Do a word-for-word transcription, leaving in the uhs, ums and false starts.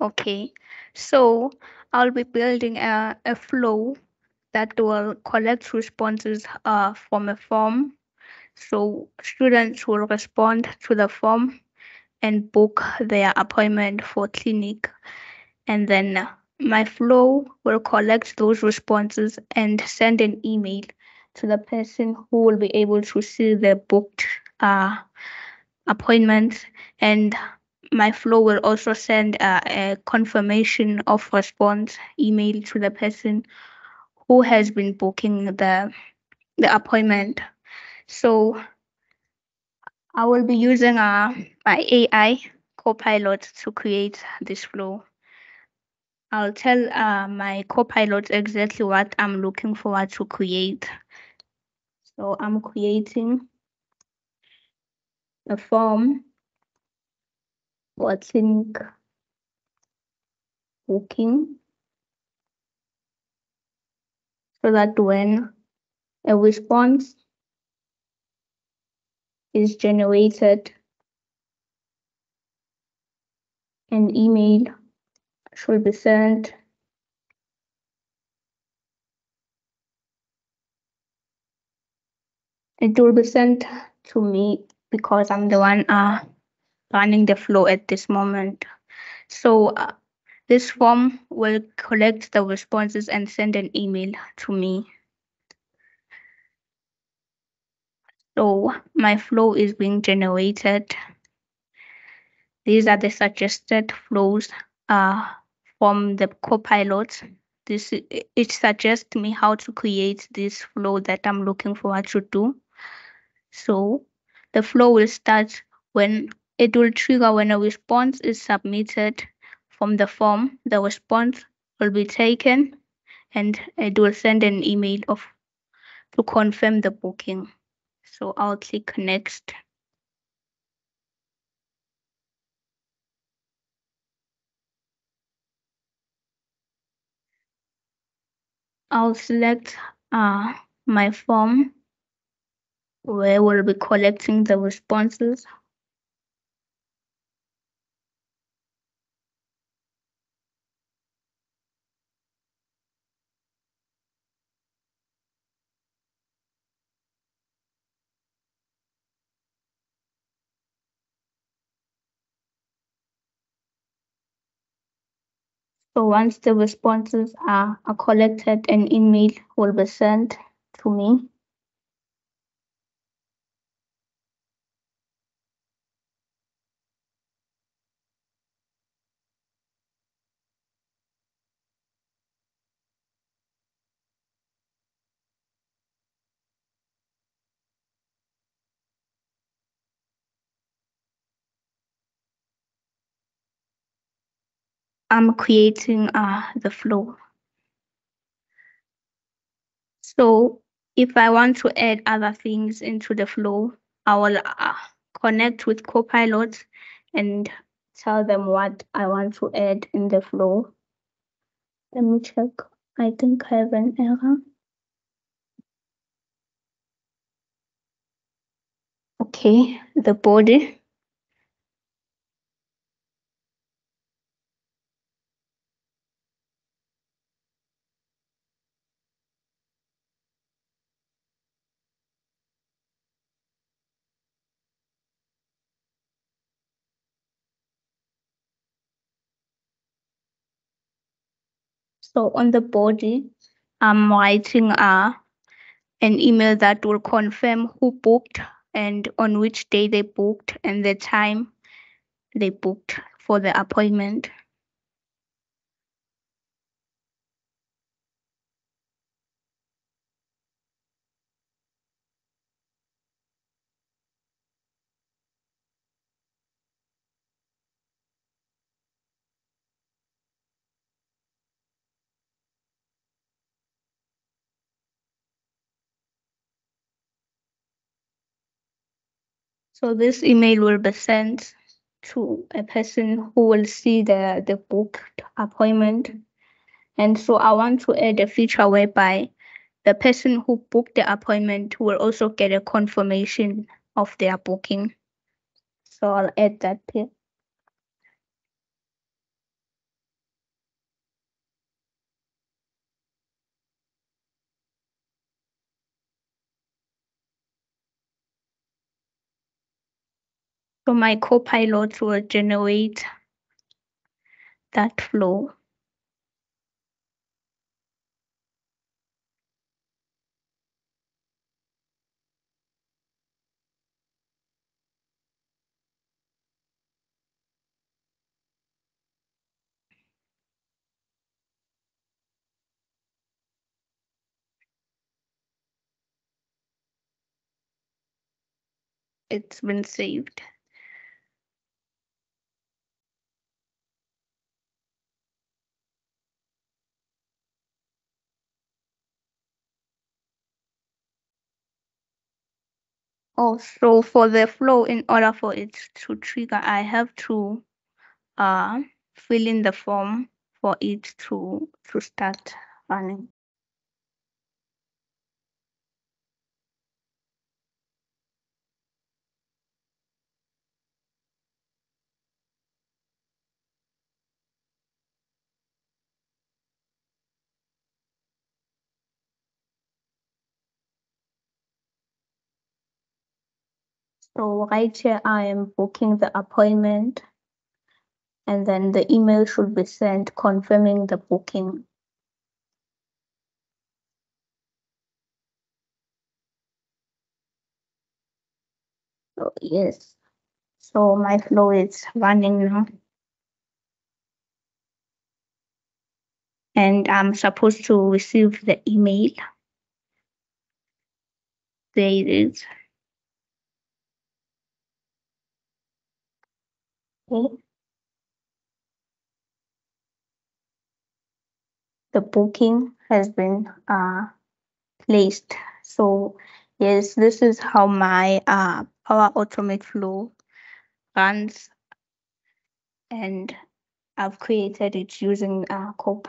Okay, so I'll be building a, a flow that will collect responses uh, from a form. So students will respond to the form and book their appointment for clinic. And then my flow will collect those responses and send an email to the person who will be able to see their booked uh, appointments. And my flow will also send uh, a confirmation of response email to the person who has been booking the, the appointment. So I will be using uh, my A I Copilot to create this flow. I'll tell uh, my Copilot exactly what I'm looking forward to create. So I'm creating a form for clinic booking so that when a response is generated, an email should be sent it will be sent to me because I'm the one uh, running the flow at this moment. So uh, this form will collect the responses and send an email to me. So my flow is being generated. These are the suggested flows uh, from the Copilot. This it suggests me how to create this flow that I'm looking forward to do. So the flow will start when it will trigger when a response is submitted from the form. The response will be taken and it will send an email of to confirm the booking. So I'll click next. I'll select uh, my form where we'll be collecting the responses. So once the responses are, are collected, an email will be sent to me. I'm creating uh, the flow. So if I want to add other things into the flow, I will uh, connect with Copilot and tell them what I want to add in the flow. Let me check. I think I have an error. Okay, the body. So on the body, I'm writing uh, an email that will confirm who booked and on which day they booked and the time they booked for the appointment. So this email will be sent to a person who will see the, the booked appointment. And so I want to add a feature whereby the person who booked the appointment will also get a confirmation of their booking. So I'll add that here. So my Copilot will generate that flow. It's been saved. Also, for the flow, in order for it to trigger, I have to uh, fill in the form for it to to start running. So right here, I am booking the appointment, and then the email should be sent confirming the booking. So yes, so my flow is running now. And I'm supposed to receive the email. There it is. Okay. The booking has been uh, placed. So yes, this is how my uh, Power Automate flow runs, and I've created it using uh, Copilot.